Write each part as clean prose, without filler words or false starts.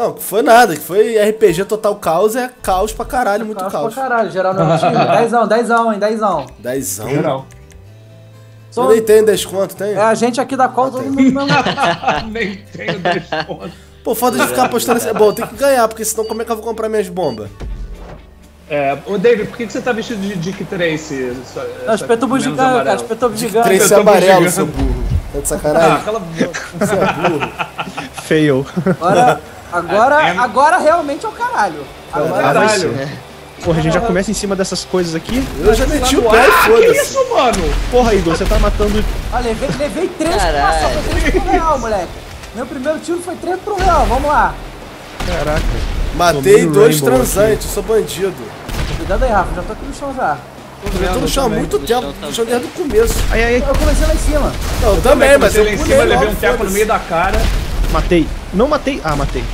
Não, que foi nada, que foi RPG total caos, é caos pra caralho, muito caos. Caos pra caralho, geral no meu time. Dezão, dezão, hein, dezão. Dezão? Geral. Você nem tem desconto, tem? É a gente aqui da qual todo mundo não... Nem tenho desconto. Pô, foda de ficar apostando assim. Bom, eu tenho que ganhar, porque senão como é que eu vou comprar minhas bombas? É, ô David, por que você tá vestido de Dick Tracy? As petubos de gigante, cara, as petubos de gigante. Dick Tracy amarelo, seu burro. Tá de sacanagem? Ah, aquela... Você é burro. Fail. Agora realmente é o caralho. Agora é o caralho. Porra, a gente já começa em cima dessas coisas aqui. Eu já meti o pé e foda-se. Que isso, mano? Porra, Igor, você tá matando... Olha, levei 3 passos pro real, moleque. Meu primeiro tiro foi 3 pro real, vamos lá. Caraca. Matei 2 transantes, sou bandido. Cuidado aí, Rafa, já tô aqui no chão já. Eu tô no chão há muito tempo, no chão desde o começo. Aí, aí. Eu comecei lá em cima. Não, eu também, mas eu pulei lá em cima, levei um teco no meio da cara. Matei. Não matei. Ah, matei.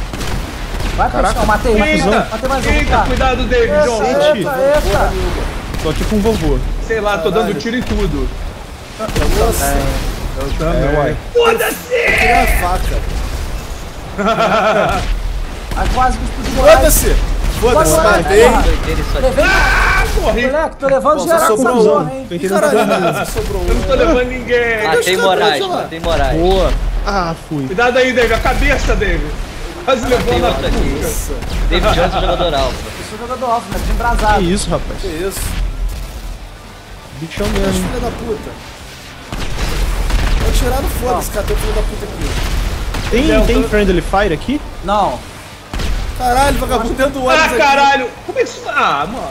Vai, pessoal, matei. Matei mais um. Eita, cuidado, David. Eita. Tô aqui com o vovô. Sei lá, tô dando tiro em tudo. Nossa. Eu também. Foda-se! Tem a faca. Aí quase que explodiu. Foda-se! Foda-se, matei. Ah, morri. Moleque, tô levando geral com essa porra, hein. Caralho, sobrou um. Eu não tô levando ninguém. Matei Moraes, matei Moraes. Boa. Ah, fui. Cuidado aí, David, a cabeça dele. Quase levou na puta. David Jones é jogador alfa. Eu sou jogador alfa, mas embrasado. Que isso, rapaz? Que isso? Bichão mesmo. Filha da puta. Vou tirar no foda-se, cadê o filho da puta aqui? Tem friendly fire aqui? Não. Caralho, vagabundo dentro do ônibus. Ah, caralho! Como é que isso. Ah, mano,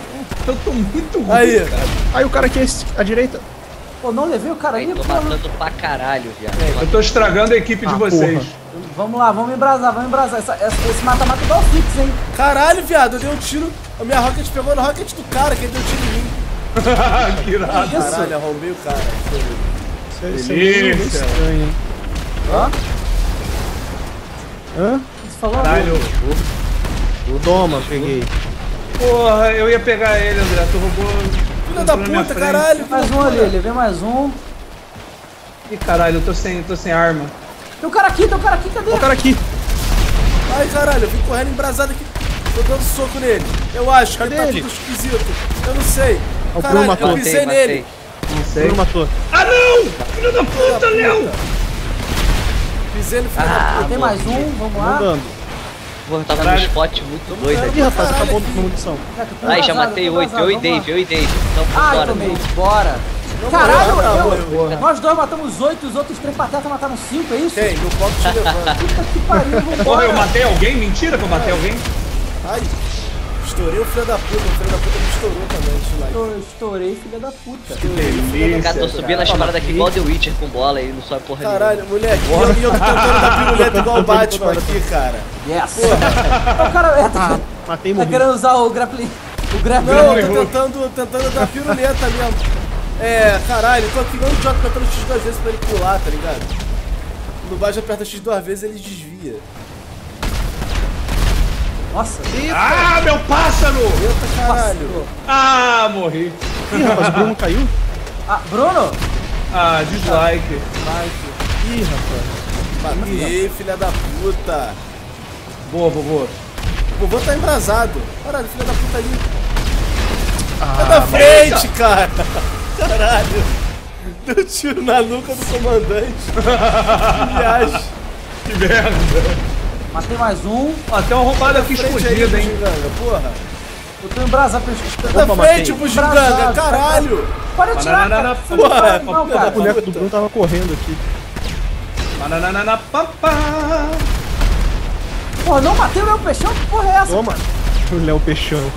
eu tô muito ruim. Aí, cara. Aí o cara aqui à direita. Pô, não levei o cara aí, tô matando pra caralho, viado. Eu tô estragando a equipe de vocês. Porra. Vamos lá, vamos embrasar. Esse mata-mata dá o fix, hein? Caralho, viado, eu dei um tiro. A minha rocket pegou no rocket do cara, que ele deu um tiro em mim. Que irado. Caralho, arrombei o cara. Isso é estranho, hein? Hã? Hã? Você falou? Caralho. Toma, peguei. Porra, eu ia pegar ele, André, tu roubou... Filho da puta, caralho! Mais um ali, levei mais um. Ih, caralho, eu tô sem arma. Tem um cara aqui, cadê? Tem um cara aqui. Ai, caralho, eu vim correndo embrasado aqui. Tô dando soco nele. Eu acho, cadê ele? Tá tudo esquisito. Eu não sei. Caralho, eu pisei nele. Não sei. Bruno matou. Ah, não! Filho da puta, Léo! Pisei no filho da puta. Tem mais um, vamos lá. Andando. Porra, tava num spot muito doido aqui. Ih, rapaz, acabou com a munição. Aí, já matei 8. Eu e Dave. Então, bora, Dave. Bora. Caralho, não. Nós dois matamos 8, os outros 3 patetas mataram 5, é isso? Tem, meu copo te levando. Puta que pariu, vambora. Porra, eu matei alguém? Mentira que eu matei alguém. Ai, estourei o filho da puta me estourou também, isso lá. Eu estourei, filho da puta. Que delícia. Cara, tô subindo as paradas aqui igual The Witcher com bola e não sobe porra nenhuma. Caralho, moleque, eu tô tentando dar piruleta igual o Batman aqui, cara. Yes. O cara matei muito. Tá querendo usar o grappling. Não, eu tô tentando dar piruleta mesmo. É, caralho, tô aqui igual um idiota apertando X 2 vezes pra ele pular, tá ligado? No baixo aperta X 2 vezes e ele desvia. Nossa! Eita. Ah, meu pássaro! Eita, caralho! Pássaro. Ah, morri! Ih, rapaz, o Bruno caiu? Ah, Bruno? Ah, dislike. Ih, rapaz. Batei, filha da puta! Boa, vovô. O vovô tá embrasado. Caralho, filha da puta ali. Ah, tá na frente, cara! Caralho! Deu tiro na nuca do comandante! Que viagem! Que merda! Matei mais um! Ó, tem uma roubada aqui escondida, hein? Porra! Eu tô embrasado pra na frente, bugiganga! Caralho! Para de tirar! Porra! O boneco do Bruno tava correndo aqui. Porra, não matei o Léo Peixão? Que porra é essa? Toma! O Léo Peixão.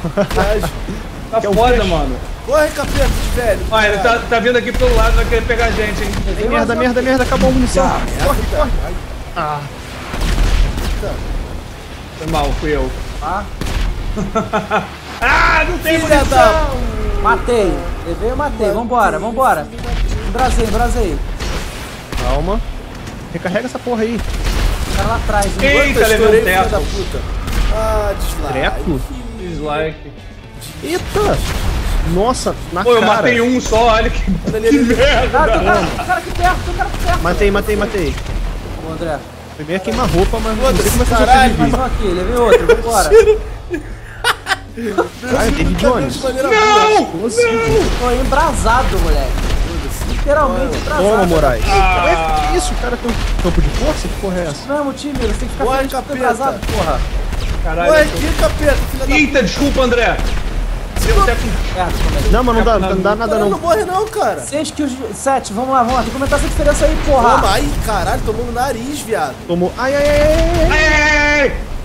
Tá foda, mano. Corre, capeta, velho. Ah, ele tá vindo aqui pelo lado, vai querer pegar a gente, hein. Merda, acabou a munição. Corre. Ah. Foi mal, fui eu. Ah. Ah, não tem munição. Matei. Levei, eu matei. Vambora. Embrasei. Calma. Recarrega essa porra aí. O cara lá atrás. Eita, levei o teto. Ah, dislike. Dislike. Eita! Nossa, na cara. Pô, eu matei um só, olha que merda! Tem um cara aqui perto, matei. Ô, André, Primeiro queima roupa, mas não sei como é que caralho, mais um aqui, levei outro, vambora. Cara, tem de ônibus. Não! Tô embrasado, moleque. Literalmente atrasado. Toma, Moraes. Ah. Isso, o cara tem um campo de força? Que porra é essa? Não, time, você tem que ficar feliz que atrasado, porra. Caralho. Ué, que capeta, filha da... Eita, desculpa, André. Deu até com... Não, mas não dá nada, não. Não morre, não, cara. 6 kills, 7, vamos lá. Tem que aumentar essa diferença aí, porra. Toma, ai, caralho, tomou no nariz, viado. Tomou. Ai.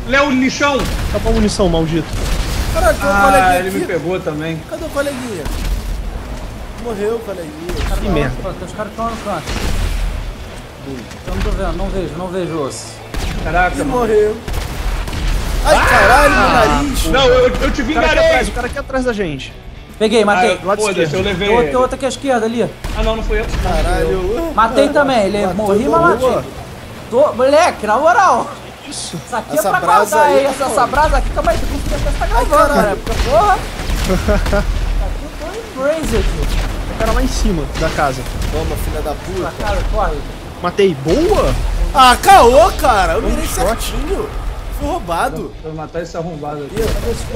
Léo, lixão. Acabou a munição, maldito. Caralho, tem um coleguinha aqui. Ele me pegou também. Cadê o coleguinha? Morreu, coleguinha. Que merda. Tem os caras que estão lá no canto. Eu não tô vendo, não vejo osso. Caraca, mano. Morreu. Ai, caralho, meu nariz. Não, eu te vingarei. O cara aqui atrás da gente. Peguei, matei. Ah, foda-se, eu levei ele. Tem outro aqui à esquerda, ali. Ah, não fui eu. Caralho. Matei também, ele morri, mas matei. Moleque, na moral. Isso. Isso aqui é pra guardar aí. Essa brasa aqui, calma aí, tu não fica essa gravando, né? Porra. O cara lá em cima da casa. Toma, filha da puta. Cara, corre. Matei. Boa? Ah, caô, cara. Eu mirei certinho. Fui roubado. Eu vou matar esse arrombado aqui.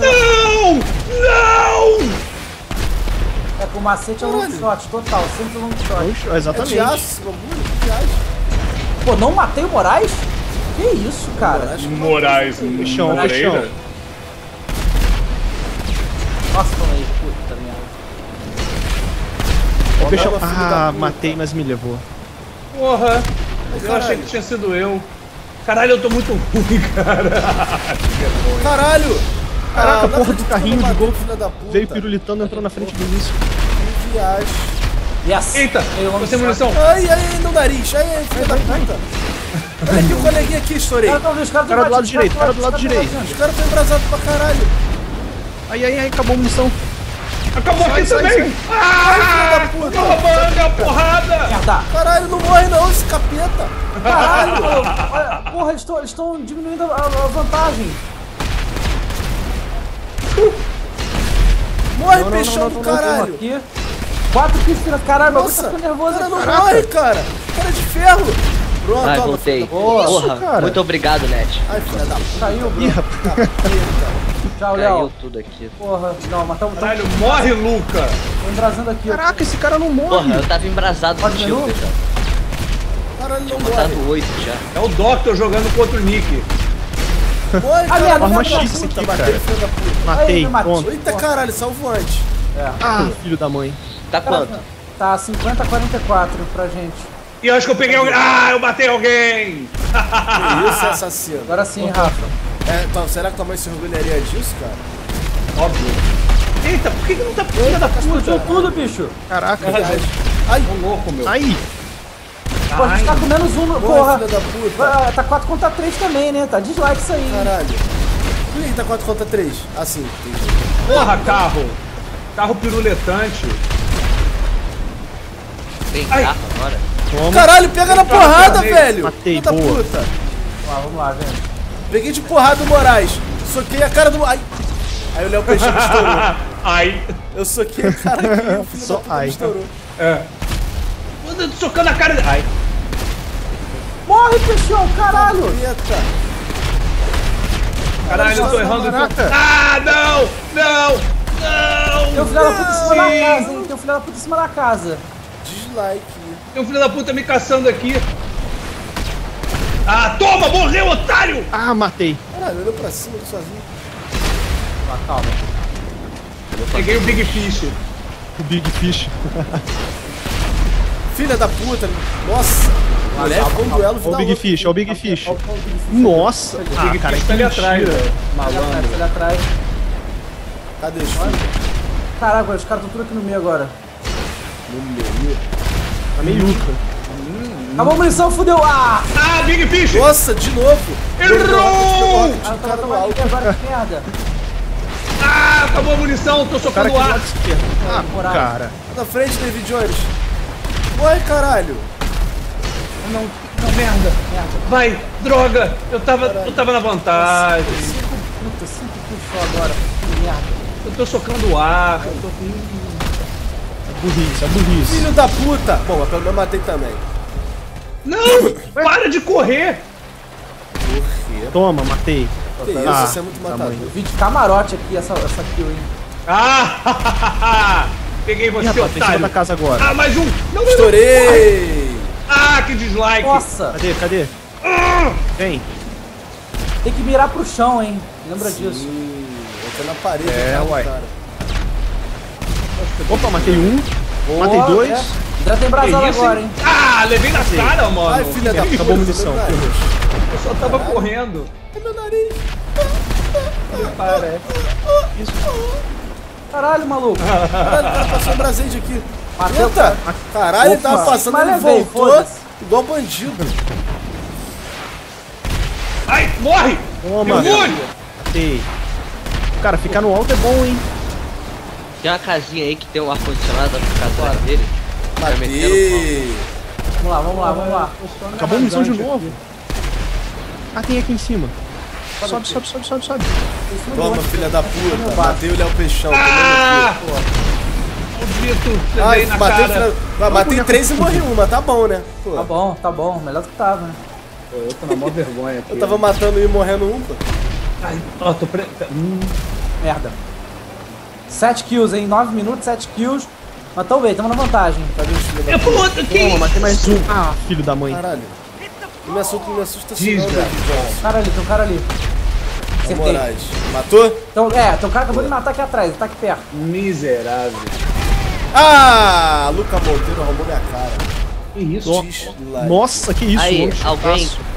Não! Não! É, com macete é long shot, total. Sempre long shot. Exatamente. É de aço, pô, não matei o Moraes? Que isso, cara? Moraes, no chão, Moreira. Nossa, toma aí, puta merda. Ah, matei, mas me levou. Porra, eu achei que tinha sido eu. Caralho, eu tô muito ruim, cara. Caralho! Caraca, a porra do carrinho de gol veio pirulitando e entrou na frente do início. Que viagem. Yes. Eita, eu sem munição. Ai, no nariz. Ai, filha da puta. Olha aqui o coleguinha aqui, estourei. Cara do lado direito, Os caras estão embrasados pra caralho. Ai, acabou a munição. Acabou aqui também! Ah! Tô roubando a porrada! Caralho, não morre não, esse capeta! Caralho! Porra, eles estão diminuindo a vantagem! Morre, peixão do caralho! 4 piscinas, caralho, mas você ficou nervoso aqui! Não morre, cara! Cara de ferro! Pronto, ai, voltei! Porra, muito obrigado, Net! Ai, filha da puta! Caiu, Bruno! Tchau, Léo. Tudo aqui. Porra, não, matamos. Caralho, morre, Luca! Tô embrasando aqui. Caraca, esse cara não morre. Porra, eu tava embrasado com o tio, pessoal. Caralho, não morre. 8 já. É o Doctor jogando contra o Nick. Morre, cara. Arma X aqui, cara. Matei, pronto. Eita, caralho, salvante. É. Ah, filho da mãe. Tá quanto? Tá 50-44 pra gente. E eu acho que eu peguei alguém. Ah, eu matei alguém! Que isso, assassino. Agora sim, Rafa. É, então, será que tua mãe se orgulharia disso, cara? Óbvio. Eita, por que não tá filha da puta? Explodiu tudo, bicho. Caraca, é verdade. Ai, tô louco, meu. Aí. Pô, a gente tá com menos um, porra. Filha da puta. Ah, tá 4 contra 3 também, né? Tá dislike isso aí. Caralho. Por que tá 4 contra 3? Assim. Porra, carro. Carro piruletante. Tem carro agora. Toma. Caralho, pega na porrada, velho. Matei, boa. Puta. Vamos lá, velho. Peguei de porrada o Moraes, soquei a cara do... Ai! Aí o Léo Peixinho estourou. Ai! Eu soquei a cara aqui, o filho da puta estourou. É. Manda socando a cara... Ai! Morre, Peixão, caralho! Caralho, eu tô errando... Ah, não! Não! Não! Tem um filho da puta em cima da casa, hein? Tem um filho da puta em cima da casa. Dislike. Tem um filho da puta me caçando aqui. Ah, toma! Morreu, otário! Ah, matei. Caralho, olhou pra cima sozinho. Ah, calma. Peguei o Big Fish. O Big Fish. Filha da puta. Nossa. Moleque, ficou um duelo final. Olha o Big Fish, olha o Big Fish. Nossa. Ah, cara, tá ali atrás, velho. Malandro. Tá ali atrás. Cadê o Fish? Caraca, os caras estão tudo aqui no meio agora. No meio? Tá meiuca. Acabou a munição, fudeu! Ah, Big Fish! Nossa, de novo! Errou! Ah, acabou a munição, tô socando o ar! Ah, cara! Na frente, David Jones! Vai, caralho! Não, merda! Vai, droga! Eu tava na vantagem! Puta, 5 puxou agora! Que merda! Eu tô socando o ar! É burrice! Filho da puta! Bom, eu matei também! Não! Para de correr! Toma, matei. Que isso, você é muito matador. Eu vi de camarote aqui essa kill, hein? Ah! Peguei você, rapaz, otário. Da casa agora. Ah, mais um! Não, estourei! Ah, que dislike! Nossa! Cadê? Vem. Tem que mirar pro chão, hein? Lembra disso? Vai na parede, uai. Cara. Opa, matei um. Boa, matei dois. Já tem brasada agora, hein? Ah, levei na cara, mano. Ai, filha da puta. Acabou a munição. Eu só tava correndo. É meu nariz. Parece. Isso. Caralho, maluco. Caralho, passou um braseide aqui. Eita. Caralho, ele tava passando, ele voltou igual bandido. Ai, morre! Demônio! Cara, ficar no alto é bom, hein? Tem uma casinha aí que tem um ar-condicionado pra ficar fora dele. Matei! Vamos lá. Acabou a missão de novo. Ah, tem aqui em cima. Sobe. Toma, filha da puta. Matei o Léo Peixão. Ah! Matei três e morri uma. Tá bom, né? Pô. Tá bom. Melhor do que tava, né? Pô, eu tô na maior vergonha aqui. Eu tava matando um e morrendo um, pô. Ai, ó, tô preso. Merda. 7 kills, hein? 9 minutos, 7 kills. Mas talvez, tamo na vantagem. Cadê o filho da mãe? Pô, matei mais um. Ah, filho da mãe. Caralho. Não me assusta assim, caralho, tem um cara ali. Acertei. Matou? Então, tem um cara acabou de matar aqui atrás, ele tá aqui perto. Miserável. Ah, Luca Monteiro roubou minha cara. Que isso? Nossa, que isso? Aí,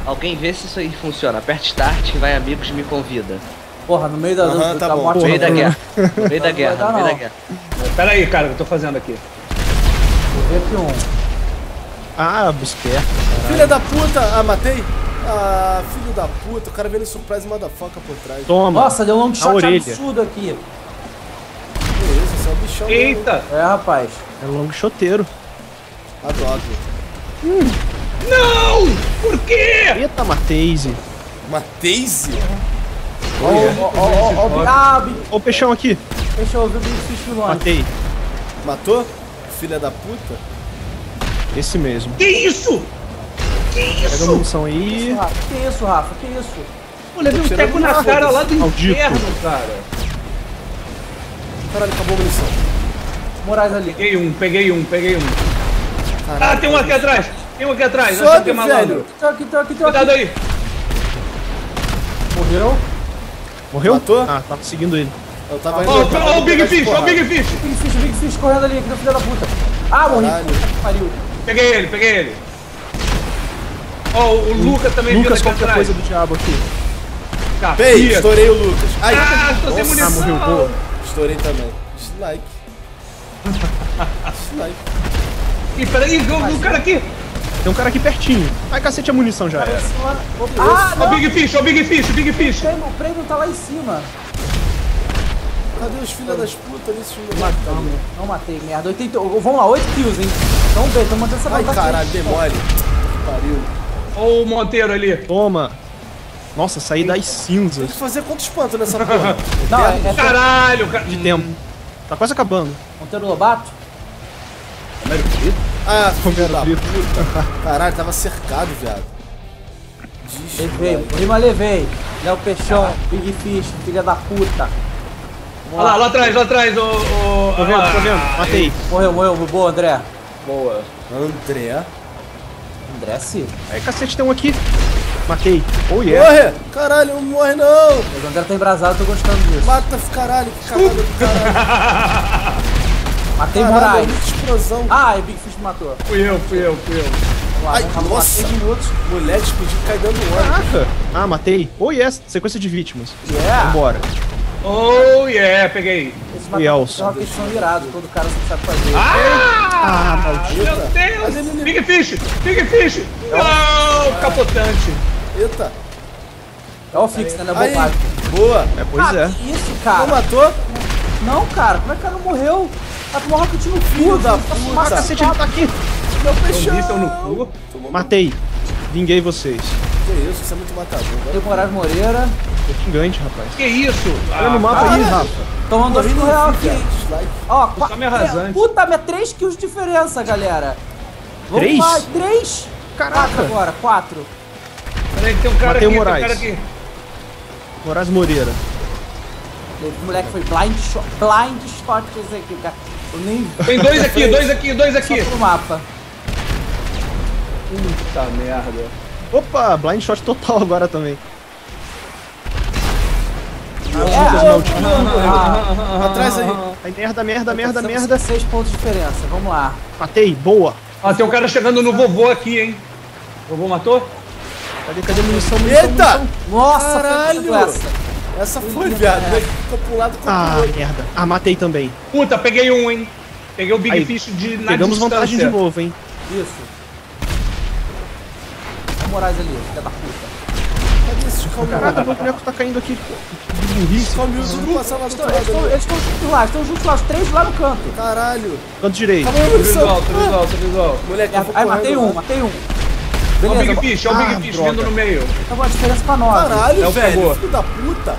alguém vê se isso aí funciona. Aperta start, vai amigos, me convida. Porra, no meio da morte. No meio da guerra. No meio da guerra. Pera aí, cara, o que eu tô fazendo aqui? Vou ver aqui um. Ah, busqueta. Filha da puta! Ah, matei! Ah, filho da puta, o cara veio no surprise motherfucker por trás. Toma! Nossa, deu um long shot absurdo aqui. Beleza, esse é um bichão. Eita! Mesmo. É, rapaz. É long shoteiro. Adoro. Não! Por quê? Eita, Mateise. Mateise? Ó o peixão aqui. Peixão, viu o bicho. Matei. Matou? Filha da puta. Esse mesmo. Que isso? Que isso? Pega a munição aí. Que isso, Rafa? Pô, levei um teco na cara lá do inferno, cara. Caralho, acabou a munição. Moraes ali. Peguei um. Caralho, tem um aqui atrás. Sobe, velho. Tô aqui. Cuidado aí. Morreu? Matou? Ah, tava seguindo ele. Eu tava indo. Ó, o Big Fish, Big Fish correndo ali, que deu filha da puta. Ah, morri. Pariu. Peguei ele. Ó, o Lucas também viu daqui atrás. Coisa do diabo aqui. Capia. Estourei o Lucas. Ai, tô sem munição. Morreu, boa. Estourei também. Dislike. Ih, peraí, tem um cara aqui. Tem um cara aqui pertinho. Ai, cacete, a munição já era. Ó, o Big Fish. O prêmio tá lá em cima. Cadê os filhos das putas nesses lugares? Não matei, merda. 80... Vamos lá, 8 kills, hein? Vamos ver, estamos mantendo essa batata. Ai, caralho, demole. Pariu. Ó o Monteiro ali. Toma. Nossa, saí das cinzas. Tem que fazer quantos pontos nessa porra? Não, caralho, cara. De tempo. Tá quase acabando. Monteiro Lobato? Ah, filho da puta. Caralho, tava cercado, viado. Levei. Léo Peixão, Big Fish, filha da puta. Olha lá, lá atrás, ô... Tô vendo, matei. Morreu, boa, André. Boa. André, sim. Aí, cacete, tem um aqui. Matei. Oh, yeah. Morre! Caralho, não morre, não. O André tá embrasado, tô gostando disso. Mata, caralho, que cagada do caralho. Matei Moraes. Explosão. Ah, e Big Fish me matou. Fui eu. Ai, nossa. Moleque explodiu, cai dando hora. Caraca. Ah, matei. Oh, yes. Sequência de vítimas. Yeah. Vambora. Oh yeah, peguei. Esse é uma questão virada, todo cara sabe fazer. Maldita. Meu Deus! Big Fish! Não, capotante. Eita. É o fix, né? Boa. É, pois é. Que isso, cara? Não matou? Não, cara. Como é que o cara não morreu? Tá com um rocket no cu da puta. Cacete, ele tá aqui. Meu peixão. No cu. Matei. Vinguei vocês. Que isso, você é muito matador. Deu Moraes Moreira. Gigante, rapaz. Que isso? Olha no mapa aí, Rafa. Tomando dois mil real aqui. Ó, puta, minha 3 kills de diferença, galera. 3? Caraca. 4 agora, 4. Peraí, tem um cara aqui. Moraes Moreira. O moleque foi blind shot esse aqui, cara. Eu nem... Tem dois aqui, dois aqui. Só pro mapa. Puta merda. Opa, blind shot total agora também. Atrás aí. Aí, merda. 6 pontos de diferença, vamos lá. Matei, boa. Ah, tem um cara chegando no vovô aqui, hein. Vovô matou? Cadê a munição? Eita! Nossa, caralho! Essa foi, viado. Ficou pulado com o merda. Ah, matei também. Puta, peguei um, hein. Peguei o Big aí, Fish de na pegamos distância. Vantagem de novo, hein. Isso. Olha o Moraes ali, filha da puta. Cadê esses caras? Caraca, meu boneco tá caindo aqui, pô. Eles estão juntos lá, os três lá no canto. Caralho. Canto direito. Visual. Moleque, aí matei um. Beleza, olha o Big Fish, olha o Big Fish vindo no meio. Acabou a diferença pra nós. Caralho, é velho, filho da puta.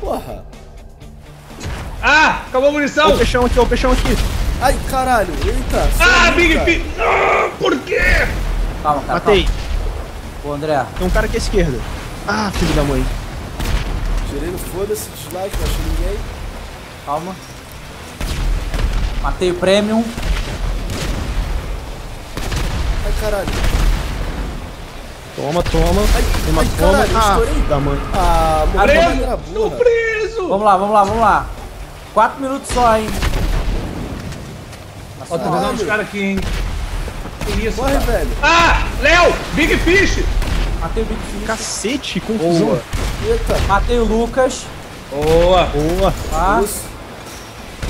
Porra. Ah, acabou a munição. O peixão aqui. Ai, caralho, eita. Ah, Big Fish. Ah, por quê? Calma, cara. Matei. Pô, André. Tem um cara aqui à esquerda. Ah, filho da mãe. Tirei no foda-se, dislike, não achei ninguém. Calma. Matei o Premium. Ai, caralho. Toma. Ai, caralho, da mãe. Ah, tô preso. Vamos lá. 4 minutos só, hein. Ó, tá vendo os caras aqui, hein. Que isso, corre, velho. Ah, Léo, Big Fish. Matei o Big Fish. Cacete, confusão. Boa. Eita. Matei o Lucas. Boa. Ah.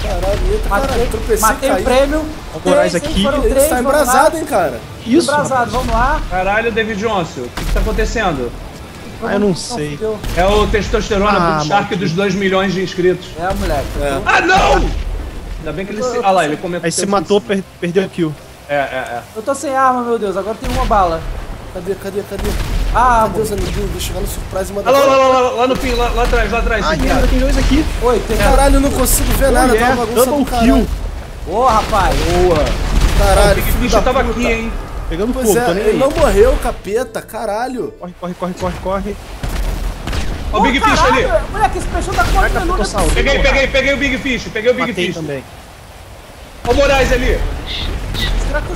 Caralho, eita, cara, tropecei, matei o Prêmio. O Moraes aqui. Ele tá embrasado, hein, cara. Isso, embrasado, vamos lá. Caralho, David Johnson, o que tá acontecendo? Ah, eu não sei. É o testosterona do Shark dos 2 milhões de inscritos. É, moleque. É. Ah, não! Ainda bem que ele se... Ah lá, ele comentou. Aí se matou, perdeu o kill. É. Eu tô sem arma, meu Deus, agora tem uma bala. Cadê? Ah, meu Deus, amiguinho, vou chegar no surprise e mandar... Lá no fim, lá atrás. Ai, merda, tem dois aqui. Oi, tem... Caralho, eu não consigo ver nada, tá uma bagunça do caralho. Ô, rapaz. Boa. Caralho, o bicho tava aqui, hein. Pegando o corpo, né? Ele não morreu, capeta, caralho. Corre. Ó o Big Fish ali. Moleque, esse peixão tá correndo. Peguei o Big Fish, também. Ó o Moraes ali.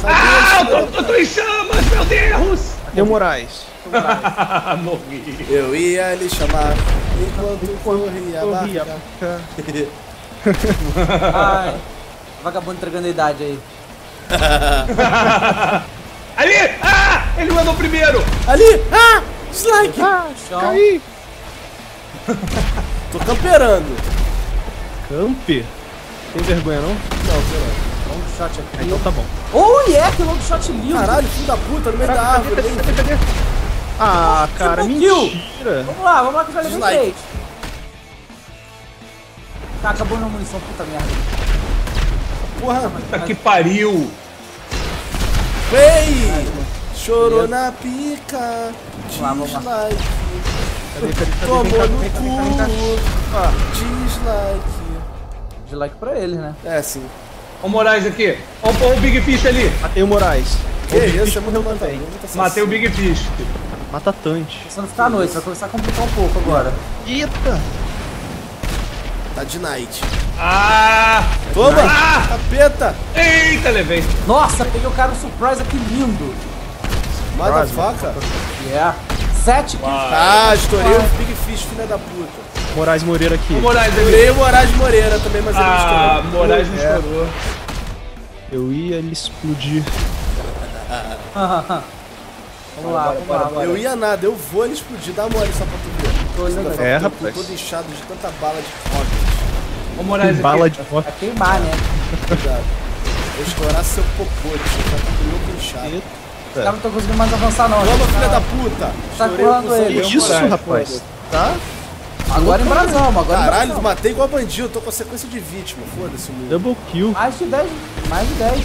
Ah, eu tô em chamas, meu Deus. Deu Moraes. Morri. Eu ia lhe chamar enquanto corria a barca. Ai, vagabundo entregando a idade aí. Ali! Ah! Ele mandou primeiro! Ali! Ah! Dislike! Ah, caí! Tô camperando. Camper? Tem vergonha não? Não, pera. Long shot aqui. Então tá bom. Oh, yeah, que long shot lindo. Caralho, filho da puta, no meio da árvore. Cadê? Ah, cara, mentira. Vamos lá que eu já levei 3. Tá, acabou minha munição, puta merda. Porra, puta que pariu. Ei! Chorou na pica. Dislike. Tomou no cu. Dislike. Dislike pra ele, né? É, sim. Olha o Moraes aqui. Olha o Big Fish ali. Matei o Moraes. Você morreu também. Matei o Big Fish. Mata tanque. Você não ficar à noite, vai começar a complicar um pouco agora. Eita! Tá de night. Ah! Toma! Ah! Capeta! Eita, levei. Nossa, peguei o cara no surprise aqui lindo. Mata a faca? Yeah. 7 kills. Ah, estourei o Big Fish, filha da puta. Moraes Moreira aqui. Estourei o Moraes Moreira também, mas ele não estourou. Ah, Moraes não estourou. Eu ia me explodir. Vamos lá. Eu ia nada, eu vou ele explodir. Dá mole só pra tu ver. É, rapaz. Todo inchado de tanta bala de rocket. Ô, Moraes aqui. Bala de rocket. Pra queimar, né? Cuidado. Vou estourar seu popô, você tá com o meu inchado. Os caras não estão conseguindo mais avançar, não. Toma, filha da puta! Tá colando ele. Que isso, rapaz? Tá? Agora embrasamos, agora. Caralho, matei igual bandido, tô com a sequência de vítima, foda-se. Double kill. Mais de 10, velho.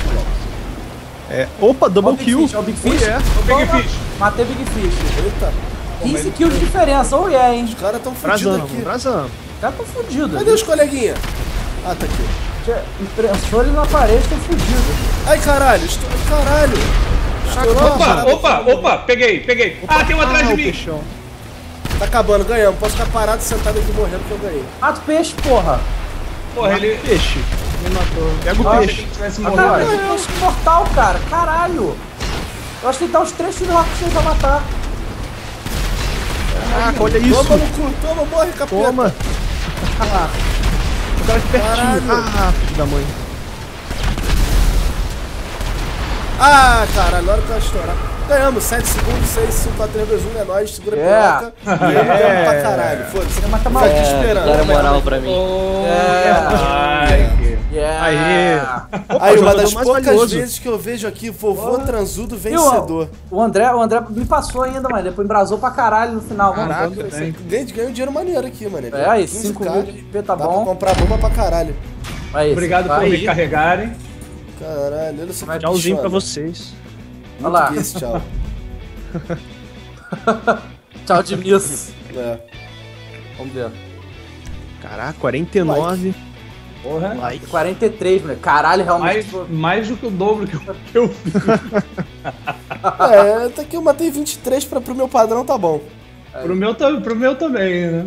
É. Opa, double kill. É o Big Fish? É. Matei o Big Fish. Eita. 15 kills de diferença, ou é, hein? Os caras tão fudidos aqui. Embrasamos. Os caras tão fudidos. Cadê os coleguinha? Ah, tá aqui. Impressores na parede, tão fudidos. Ai, caralho, caralho. Opa, peguei. Ah, tem um atrás de mim. Tá acabando, ganhamos. Posso ficar parado, sentado aqui morrendo que eu ganhei. Mata o peixe, porra. Porra, ele... Peixe. Ele matou. Pega o peixe. Caralho, ele é um mortal, cara. Caralho. Eu acho que ele dá uns 3 tiros lá pra você matar. Caraca, olha isso. Toma no cu. Toma, morre, capeta. Toma. O cara de pertinho. Ah, filho da mãe. Ah, cara, agora que eu vou estourar. Ganhamos, 7 segundos, 6, 5, 4, 3, 2, 1, é nóis, segura a piroca. Ganhamos pra caralho, foda-se. Você mata mal. Deram moral pra mim. Aí, uma das poucas vezes que eu vejo aqui, vovô transudo vencedor. O André me passou ainda, mano. Depois embrasou pra caralho no final, mano. Caraca, ganhou dinheiro maneiro aqui, mano. É, aí, 5 mil de XP, tá bom. Dá pra comprar bomba pra caralho. Obrigado por me carregarem. Caralho, olha só. Tchauzinho pra vocês. Olha lá. Tchau. Tchau de miss. É. Vamos ver. Caraca, 49. Like. Porra. Like. 43, moleque. Caralho, realmente. Mais do que o dobro que eu fiz. É, até que eu matei 23 pro meu padrão, tá bom. Pro meu também, né?